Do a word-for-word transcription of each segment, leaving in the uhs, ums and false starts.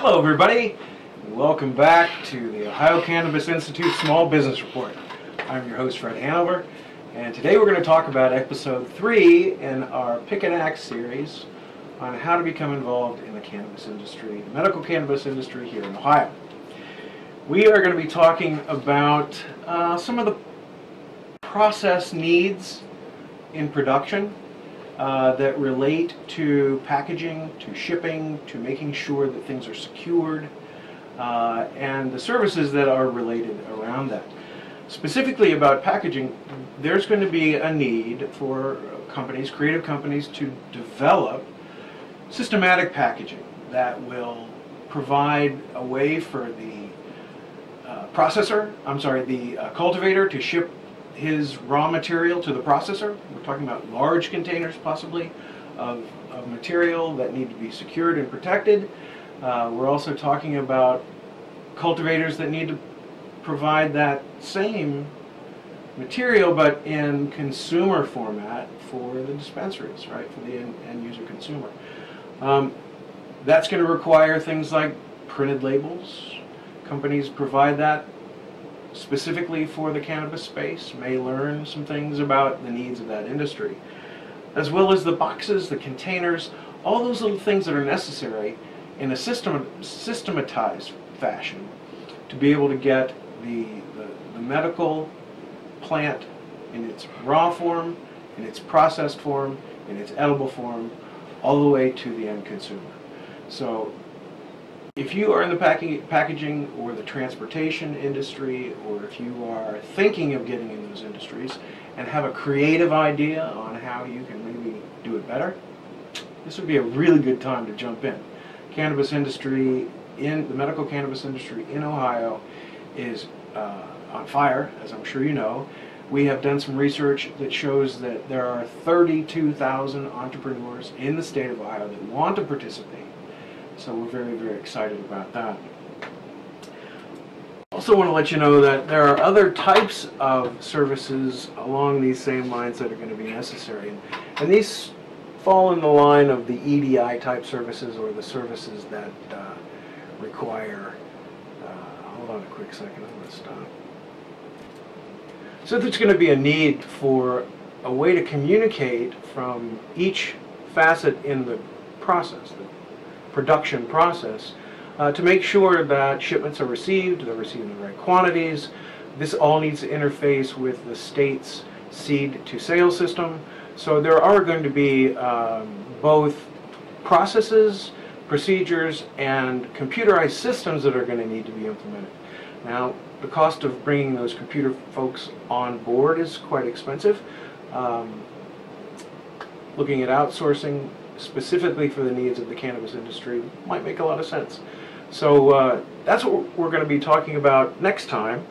Hello everybody, welcome back to the Ohio Cannabis Institute Small Business Report. I'm your host Fred Hanover, and today we're going to talk about episode three in our Pick and Axe series on how to become involved in the cannabis industry, the medical cannabis industry here in Ohio. We are going to be talking about uh, some of the process needs in production Uh, that relate to packaging, to shipping, to making sure that things are secured, uh, and the services that are related around that. Specifically about packaging, there's going to be a need for companies, creative companies, to develop systematic packaging that will provide a way for the uh, processor, I'm sorry, the uh, cultivator to ship his raw material to the processor. We're talking about large containers possibly of, of material that need to be secured and protected. Uh, we're also talking about cultivators that need to provide that same material but in consumer format for the dispensaries, right, for the end, end user consumer. Um, that's going to require things like printed labels. Companies provide that specifically for the cannabis space, may learn some things about the needs of that industry, as well as the boxes, the containers, all those little things that are necessary in a system, systematized fashion to be able to get the, the, the medical plant in its raw form, in its processed form, in its edible form, all the way to the end consumer. So, if you are in the pack packaging or the transportation industry, or if you are thinking of getting in those industries and have a creative idea on how you can maybe do it better, this would be a really good time to jump in. Cannabis industry, in the medical cannabis industry in Ohio, is uh, on fire, as I'm sure you know. We have done some research that shows that there are thirty-two thousand entrepreneurs in the state of Ohio that want to participate. So we're very, very excited about that. Also want to let you know that there are other types of services along these same lines that are going to be necessary. And these fall in the line of the E D I type services, or the services that uh, require... Uh, hold on a quick second, I'm going to stop. So there's going to be a need for a way to communicate from each facet in the process, the production process, uh, to make sure that shipments are received, they're received in the right quantities. This all needs to interface with the state's seed to sale system. So there are going to be um, both processes, procedures, and computerized systems that are going to need to be implemented. Now, the cost of bringing those computer folks on board is quite expensive. Um, looking at outsourcing specifically for the needs of the cannabis industry might make a lot of sense. So uh, that's what we're going to be talking about next time,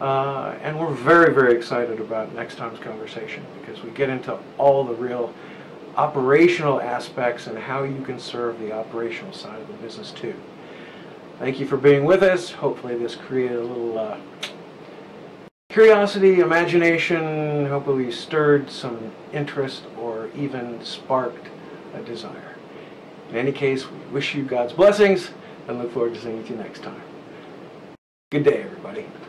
uh, and we're very, very excited about next time's conversation, because we get into all the real operational aspects and how you can serve the operational side of the business too. Thank you for being with us. Hopefully this created a little uh, curiosity, imagination, hopefully stirred some interest, or even sparked a desire. In any case, we wish you God's blessings and look forward to seeing you next time. Good day, everybody.